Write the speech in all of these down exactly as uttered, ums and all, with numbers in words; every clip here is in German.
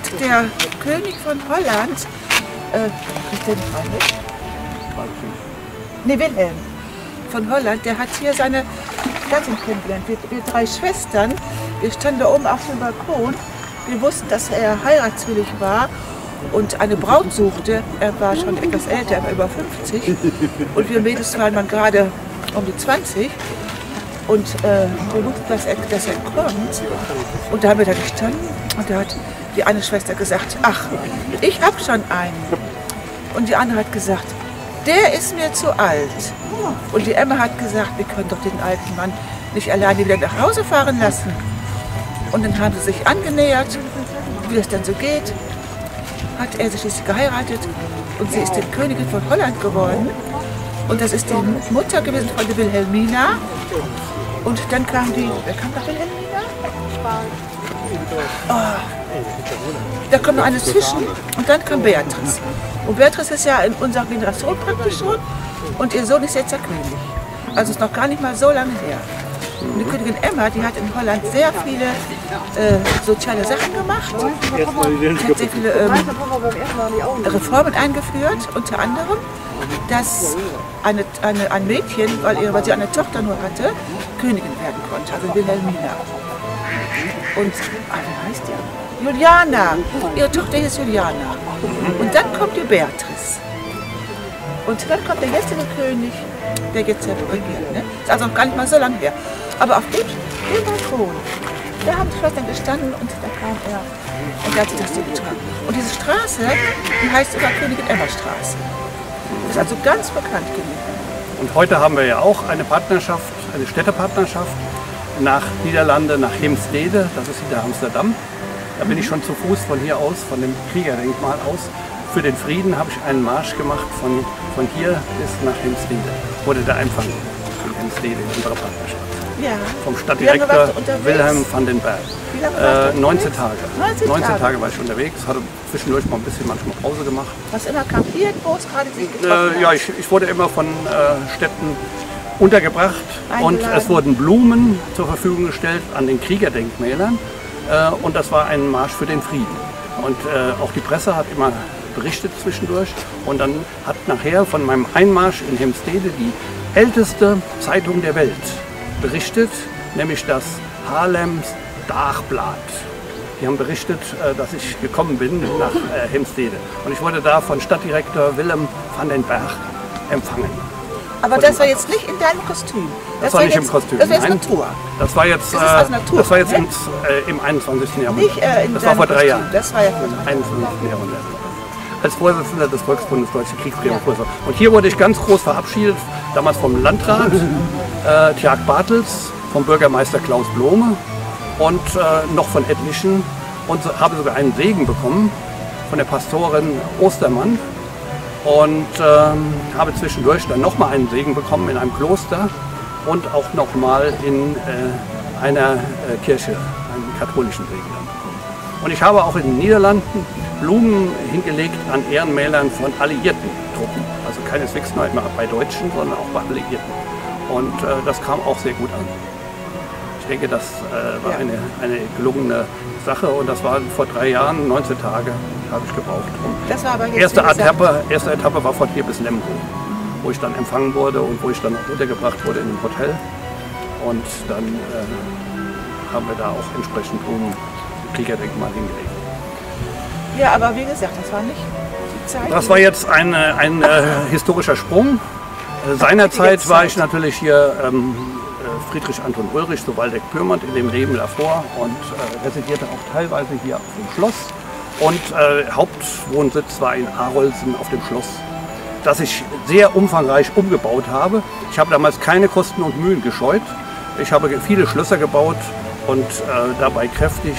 hat der König von Holland, äh, ist der nicht Heinrich? Ne, Wilhelm von Holland, der hat hier seine Gattin kennengelernt. Wir, wir drei Schwestern, wir standen da oben auf dem Balkon, wir wussten, dass er heiratswillig war und eine Braut suchte. Er war schon etwas älter, er war über fünfzig und wir Mädels waren dann gerade um die zwanzig. Und äh, wir wussten, dass er, dass er kommt. Und da haben wir da gestanden und da hat die eine Schwester gesagt, ach, ich hab schon einen. Und die andere hat gesagt, der ist mir zu alt. Und die Emma hat gesagt, wir können doch den alten Mann nicht alleine wieder nach Hause fahren lassen. Und dann haben sie sich angenähert, wie das dann so geht. Hat er sich schließlich geheiratet und sie ist die Königin von Holland geworden. Und das ist die Mutter gewesen von der Wilhelmina. Und dann kam die, wer kam nach Wilhelmina? Oh, da kommt noch eine zwischen und dann kam Beatrice. Und Beatrice ist ja in unserer Generation praktisch schon und ihr Sohn ist jetzt der König. Also ist noch gar nicht mal so lange her. Und die Königin Emma, die hat in Holland sehr viele äh, soziale Sachen gemacht. Die hat sehr viele ähm, Reformen eingeführt, unter anderem, dass eine, eine, ein Mädchen, weil, ihre, weil sie eine Tochter nur hatte, Königin werden konnte, also Wilhelmina. Und, ah, wie heißt die? Juliana! Ihre Tochter hieß Juliana. Und dann kommt die Beatrice. Und dann kommt der jetzige König, der jetzt regiert. Ne? Ist also noch gar nicht mal so lange her. Aber auf dem, dem Balkon, da haben die Schwestern gestanden und da kam er. Und da hat sich das so getan. Und diese Straße, die heißt sogar Königin Emma Straße. Ist also ganz bekannt gewesen. Und heute haben wir ja auch eine Partnerschaft, eine Städtepartnerschaft nach Niederlande, nach Heemstede, das ist hinter Amsterdam. Da bin ich schon zu Fuß von hier aus, von dem Kriegerdenkmal aus. Für den Frieden habe ich einen Marsch gemacht von, von hier bis nach Heemstede. Wurde der Empfang von Heemstede in unserer Partnerschaft. Ja. Vom Stadtdirektor Willem van den Berg. Wie lange warst du äh, neunzehn Tage. neunzehn Tage war ich unterwegs, hatte zwischendurch mal ein bisschen manchmal Pause gemacht. Was immer kapiert, wo es gerade sich getroffen äh, Ja, ich, ich wurde immer von äh, Städten untergebracht eingeladen. Und es wurden Blumen zur Verfügung gestellt an den Kriegerdenkmälern. Äh, und das war ein Marsch für den Frieden. Und äh, auch die Presse hat immer berichtet zwischendurch. Und dann hat nachher von meinem Einmarsch in Heemstede die älteste Zeitung der Welt berichtet, nämlich das Haarlems Dagblad. Die haben berichtet, dass ich gekommen bin nach Heemstede. Und ich wurde da von Stadtdirektor Willem van den Berg empfangen. Aber das war jetzt nicht in deinem Kostüm? Das, das war nicht jetzt, im Kostüm. Das war jetzt Natur? Das war jetzt, das ist Natur, das war jetzt ins, äh, im einundzwanzigsten Jahrhundert. Nicht, äh, in das war vor drei Jahren. Das war ja vor drei Jahren. einundzwanzigsten Jahrhundert. Als Vorsitzender des Volksbundes Deutsche Kriegsbremierung. Ja. Und hier wurde ich ganz groß verabschiedet, damals vom Landrat äh, Theak Bartels, vom Bürgermeister Klaus Blome und äh, noch von etlichen. Und so, habe sogar einen Segen bekommen von der Pastorin Ostermann. Und ähm, habe zwischendurch dann nochmal einen Segen bekommen in einem Kloster und auch nochmal in äh, einer äh, Kirche, einen katholischen Segen dann bekommen. Und ich habe auch in den Niederlanden Blumen hingelegt an Ehrenmälern von alliierten Truppen. Also keineswegs nur bei Deutschen, sondern auch bei Alliierten. Und äh, das kam auch sehr gut an. Ich denke, das äh, war eine, eine gelungene Sache und das war vor drei Jahren, neunzehn Tage habe ich gebraucht. Das war aber jetzt erste, Etappe, erste Etappe war von hier bis Lemgo, wo ich dann empfangen wurde und wo ich dann auch untergebracht wurde in einem Hotel. Und dann äh, haben wir da auch entsprechend Blumen, Kriegerdenkmal hingelegt. Ja, aber wie gesagt, das war nicht die Zeit. Das war jetzt ein, ein äh, historischer Sprung. Äh, seinerzeit war ich natürlich hier ähm, Friedrich Anton Ulrich zu Waldeck und Pyrmont in dem Leben davor und äh, residierte auch teilweise hier auf dem Schloss. Und äh, Hauptwohnsitz war in Arolsen auf dem Schloss, das ich sehr umfangreich umgebaut habe. Ich habe damals keine Kosten und Mühen gescheut. Ich habe viele Schlösser gebaut und äh, dabei kräftig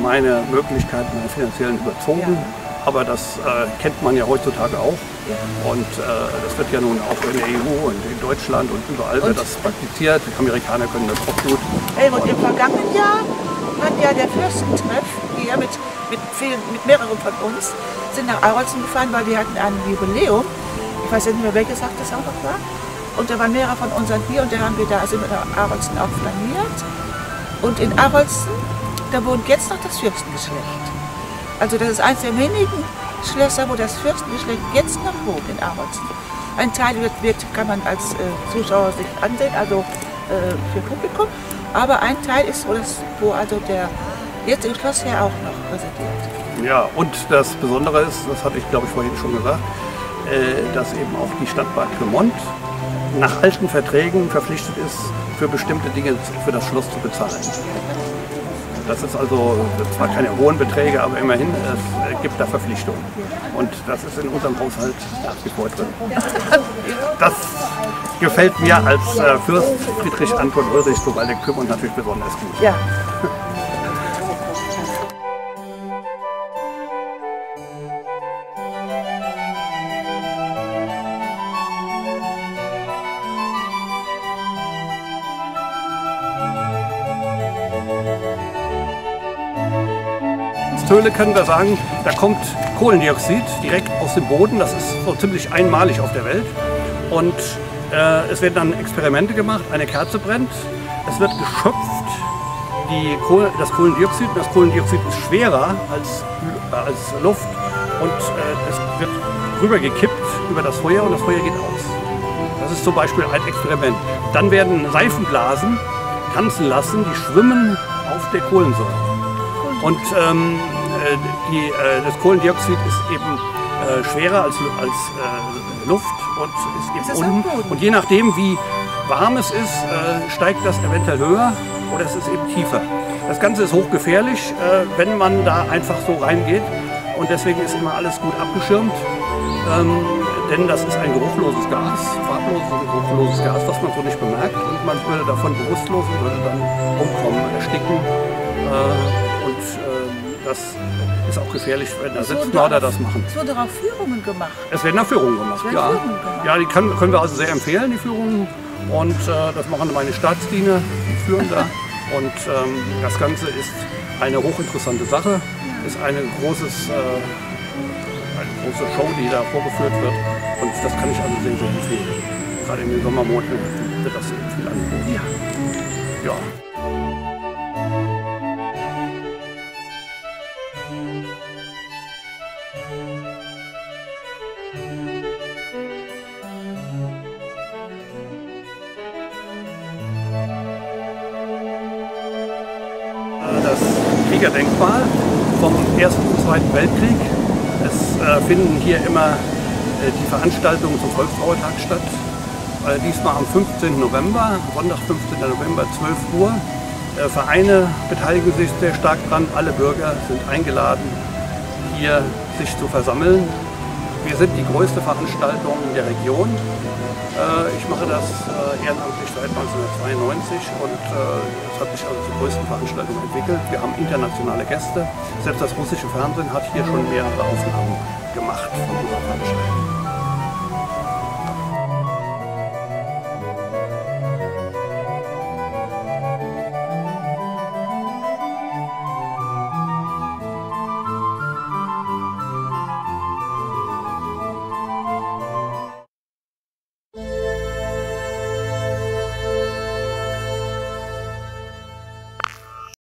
meine Möglichkeiten, meine finanziellen überzogen, ja. Aber das äh, kennt man ja heutzutage auch, ja. Und äh, das wird ja nun auch in der E U und in Deutschland und überall und? Wird das praktiziert, die Amerikaner können das auch gut. Hey, und, und im vergangenen Jahr hat ja der Fürstentreff hier mit, mit, vielen, mit mehreren von uns, sind nach Arolsen gefahren, weil wir hatten ein Jubiläum, ich weiß nicht mehr welches Tag das auch noch war, und da waren mehrere von unseren hier und da haben wir da, sind wir nach Arolsen auch planiert und in Arolsen da wohnt jetzt noch das Fürstengeschlecht. Also das ist eines der wenigen Schlösser, wo das Fürstengeschlecht jetzt noch wohnt in Arolsen. Ein Teil wird, wird, kann man als äh, Zuschauer sich ansehen, also äh, für Publikum, aber ein Teil ist, wo, das, wo also der jetzige Schlossherr auch noch residiert. Ja, und das Besondere ist, das hatte ich glaube ich vorhin schon gesagt, äh, dass eben auch die Stadt Bad Pyrmont nach alten Verträgen verpflichtet ist, für bestimmte Dinge für das Schloss zu bezahlen. Das ist also zwar keine hohen Beträge, aber immerhin, es gibt da Verpflichtungen. Und das ist in unserem Haushalt nach wie vor drin. Das gefällt mir als äh, Fürst Friedrich Anton Ulrich zu Waldeck und Pyrmont natürlich besonders gut. Ja. Höhle können wir sagen, da kommt Kohlendioxid direkt aus dem Boden. Das ist so ziemlich einmalig auf der Welt. Und äh, es werden dann Experimente gemacht. Eine Kerze brennt, es wird geschöpft, die Kohle, das Kohlendioxid. Das Kohlendioxid ist schwerer als, äh, als Luft und äh, es wird rübergekippt über das Feuer und das Feuer geht aus. Das ist zum Beispiel ein Experiment. Dann werden Seifenblasen tanzen lassen, die schwimmen auf der Kohlensäure. Und ähm, Die, äh, das Kohlendioxid ist eben äh, schwerer als, als äh, Luft und ist, ist unten. Und je nachdem, wie warm es ist, äh, steigt das eventuell höher oder es ist eben tiefer. Das Ganze ist hochgefährlich, äh, wenn man da einfach so reingeht. Und deswegen ist immer alles gut abgeschirmt, ähm, denn das ist ein geruchloses Gas, farbloses und geruchloses Gas, was man so nicht bemerkt. Und man würde davon bewusstlos und würde dann umkommen, ersticken. Äh, und, äh, Das ist auch gefährlich, wenn da sitzt Mörder das machen. Es wurden auch Führungen gemacht. Es werden auch Führungen gemacht, ja. Führungen gemacht. Ja, die können, können wir also sehr empfehlen, die Führungen. Und äh, das machen meine Staatsdiener, die führen da. Und ähm, das Ganze ist eine hochinteressante Sache. Ist eine, großes, äh, eine große Show, die da vorgeführt wird. Und das kann ich also sehr, sehr empfehlen. Gerade in den Sommermonaten wird das viel angeboten. Ja. Ja. Denkmal vom Ersten und Zweiten Weltkrieg. Es äh, finden hier immer äh, die Veranstaltungen zum Volksfrauentag statt. Äh, diesmal am fünfzehnten November, Sonntag fünfzehnten November, zwölf Uhr. Äh, Vereine beteiligen sich sehr stark dran. Alle Bürger sind eingeladen, hier sich zu versammeln. Wir sind die größte Veranstaltung in der Region. Äh, ich mache das äh, ehrenamtlich seit neunzehnhundertzweiundneunzig und es äh, hat sich also zur größten Veranstaltung entwickelt. Wir haben internationale Gäste. Selbst das russische Fernsehen hat hier schon mehrere Aufnahmen gemacht von unserer Veranstaltung.